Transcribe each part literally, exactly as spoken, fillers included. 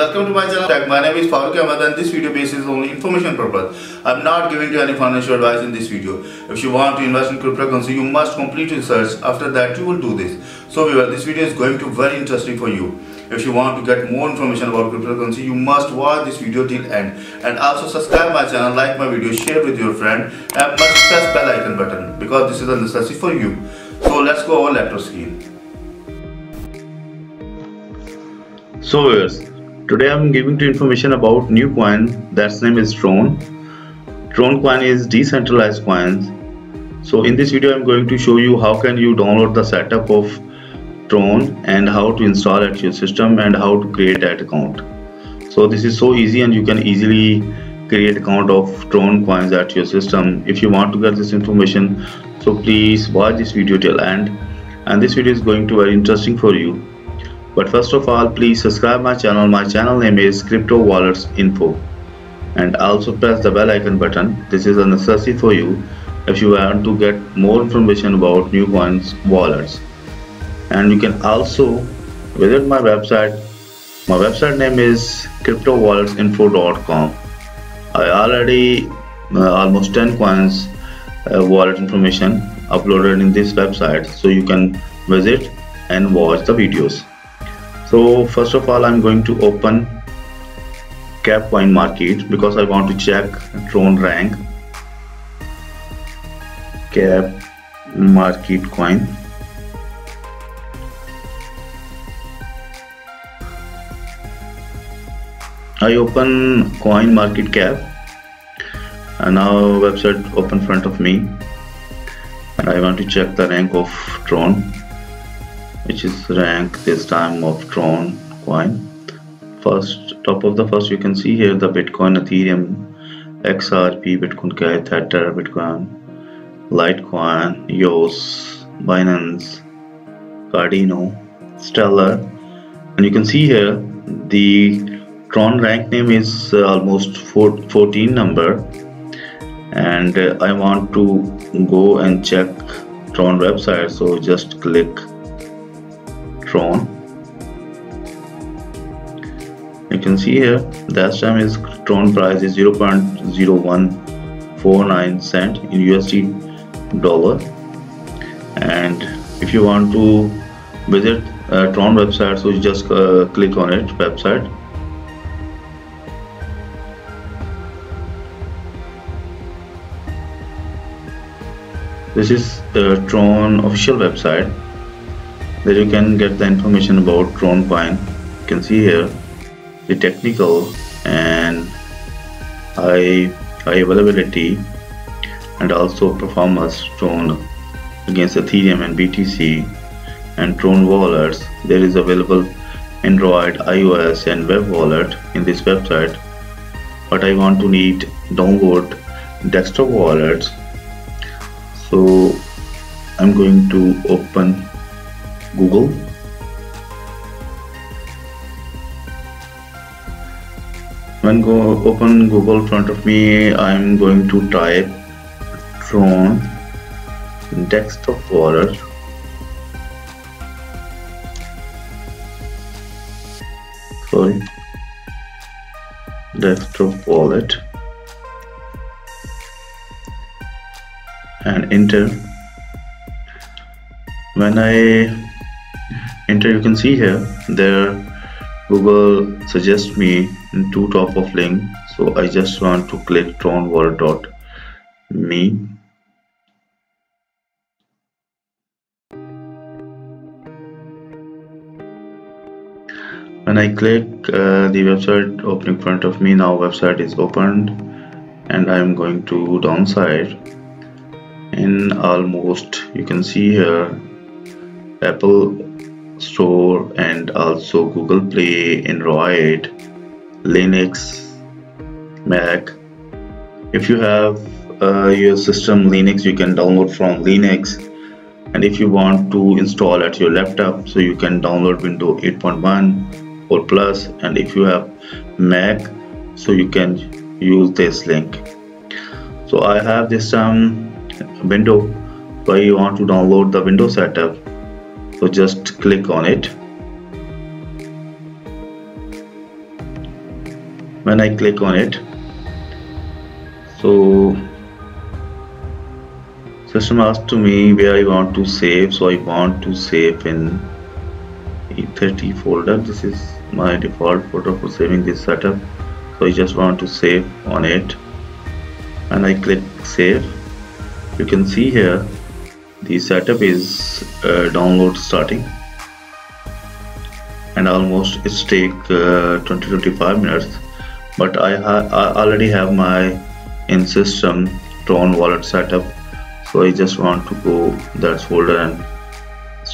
Welcome to my channel. My name is Faruk Ahmad and this video basis only information purpose. I am not giving you any financial advice in this video. If you want to invest in cryptocurrency, you must complete research. After that, you will do this. So viewers, this video is going to be very interesting for you. If you want to get more information about cryptocurrency, you must watch this video till end. And also subscribe my channel, like my video, share with your friend, and must press bell icon button because this is a necessity for you. So let's go over laptop screen. So viewers, today I am giving you information about new coin that's name is Tron. Tron coin is decentralized coins. So in this video I am going to show you how can you download the setup of Tron and how to install at your system and how to create that account. So this is so easy and you can easily create account of Tron coins at your system. If you want to get this information, so please watch this video till end, and this video is going to be very interesting for you. But first of all, please subscribe my channel. My channel name is Crypto Wallets Info, and also press the bell icon button. This is a necessity for you if you want to get more information about new coins, wallets. And you can also visit my website. My website name is Crypto Wallets Info dot com. I already uh, almost ten coins uh, wallet information uploaded in this website, so you can visit and watch the videos. So first of all, I'm going to open Capcoin market because I want to check Tron rank. Cap market coin. I open coin market cap, and now website open front of me, and I want to check the rank of Tron, which is rank this time of Tron coin. First, top of the first, you can see here the Bitcoin, Ethereum, X R P, Bitcoin Cash, Tether, Bitcoin, Litecoin, E O S, Binance, Cardano, Stellar, and you can see here the Tron rank name is uh, almost four, fourteen number, and uh, I want to go and check Tron website, so just click Tron. You can see here that time is Tron price is zero point zero one four nine cent in U S D dollar. And if you want to visit uh, Tron website, so you just uh, click on it website. This is the uh, Tron official website. There you can get the information about Tron coin. You can see here the technical and high, high availability, and also performance Tron against Ethereum and B T C, and Tron wallets. There is available Android, iOS, and web wallet in this website. But I want to need download desktop wallets, so I'm going to open Google, when go open Google front of me, I'm going to type Tron desktop wallet. Sorry, desktop wallet, and enter. When I enter, you can see here there Google suggests me two top of link, so I just want to click tron wallet dot me. When I click uh, the website open in front of me, now website is opened, and I am going to downside in almost, you can see here Apple Store and also Google Play, Android, Linux, Mac. If you have uh, your system Linux, you can download from Linux, and if you want to install at your laptop, so you can download Windows eight point one or plus, and if you have Mac, so you can use this link. So I have this um, window where you want to download the Windows setup, so just click on it. when I click on it. So system asked to me where I want to save, so I want to save in E thirty folder. This is my default folder for saving this setup, so I just want to save on it and I click save. You can see here the setup is uh, download starting, and almost it's take uh, twenty to twenty-five minutes, but I, ha I already have my in system Tron wallet setup, so I just want to go that folder and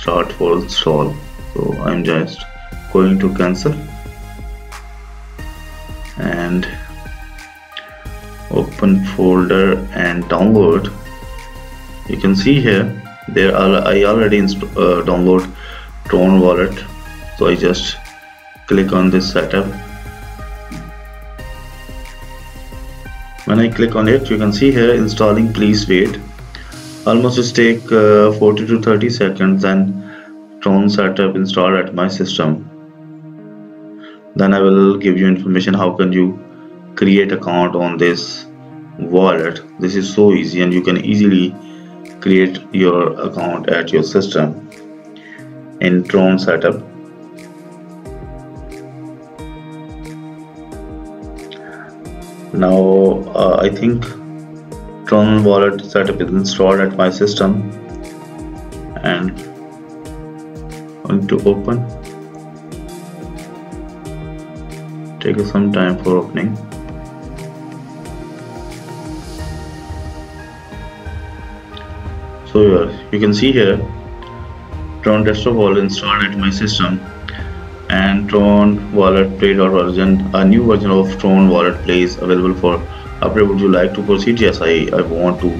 start for install. So I'm just going to cancel and open folder and download. You can see here there are I already uh, download Tron wallet, so I just click on this setup. When I click on it, you can see here installing, please wait. Almost just take uh, forty to thirty seconds, and Tron setup installed at my system. Then I will give you information how can you create account on this wallet. This is so easy, and you can easily create your account at your system in Tron setup. Now uh, I think Tron wallet setup is installed at my system, and going to open. Take some time for opening. So here you can see here Tron desktop wallet installed at my system, and Tron wallet play version, a new version of Tron wallet play is available for update. Would you like to proceed? Yes, I, I want to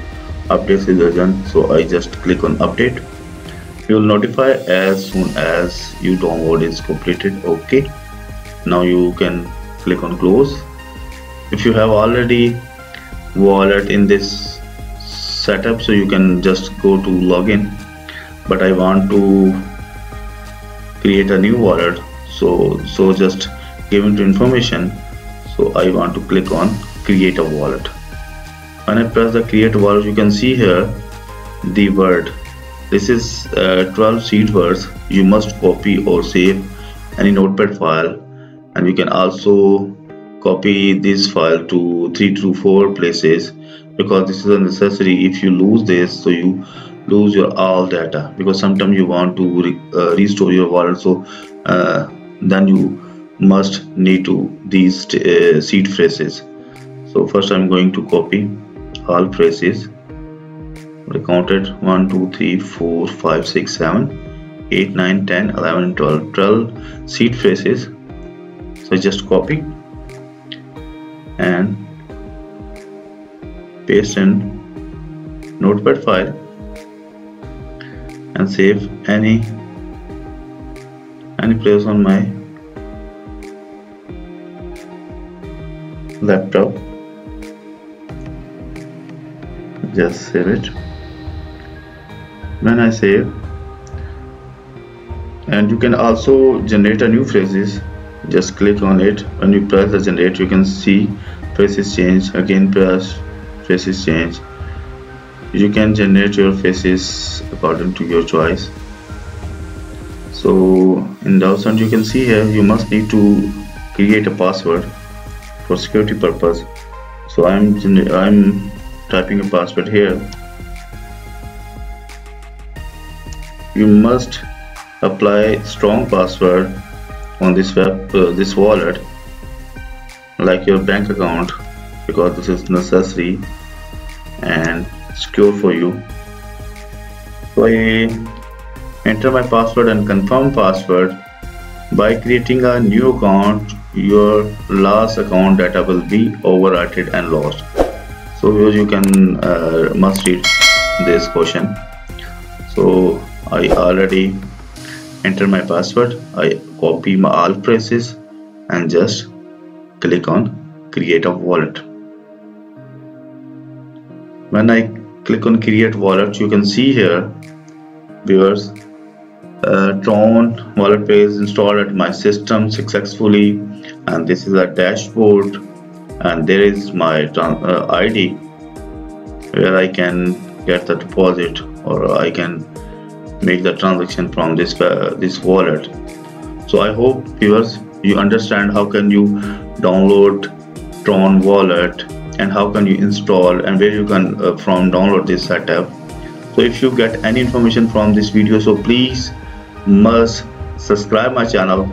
update this version, so I just click on update. You will notify as soon as your download is completed. Okay, now you can click on close. If you have already wallet in this setup, so you can just go to login, but I want to create a new wallet. So, so just given to information, so I want to click on create a wallet. When I press the create wallet, you can see here the word. This is uh, twelve seed words. You must copy or save any notepad file, and you can also copy this file to three to four places, because this is unnecessary. If you lose this, so you lose your all data, because sometimes you want to re uh, restore your wallet. So uh, then you must need to these uh, seed phrases. So first I'm going to copy all phrases. Recounted one, two, three, four, five, six, seven, eight, nine, ten, eleven, twelve, twelve seed phrases. So I just copy and paste in notepad file and save any any place on my laptop. Just save it. When I save, and you can also generate a new phrases. Just click on it. When you press the generate, you can see phrases change. Again press, phrases change. You can generate your phrases according to your choice. So in Dawson, you can see here you must need to create a password for security purpose. So I'm I'm typing a password here. You must apply strong password on this web uh, this wallet, like your bank account, because this is necessary and secure for you. So I enter my password and confirm password. By creating a new account, your last account data will be overwritten and lost. So here you can uh, must read this question. So I already enter my password. I copy my all phrases and just click on create a wallet. When I click on create wallet, you can see here viewers uh, Tron wallet is installed at my system successfully. and this is a dashboard, and there is my uh, I D where I can get the deposit, or I can make the transaction from this uh, this wallet. So I hope viewers you understand how can you download Tron wallet and how can you install and where you can uh, from download this setup. So if you get any information from this video, so please must subscribe my channel.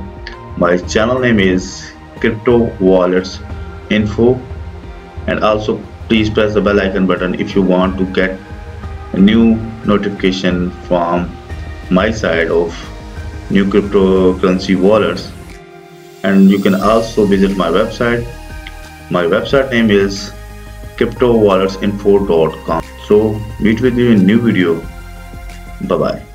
My channel name is Crypto Wallets Info, and also please press the bell icon button if you want to get a new notification from my side of new cryptocurrency wallets. And you can also visit my website. My website name is Crypto Wallets Info dot com. So meet with you in new video. Bye bye.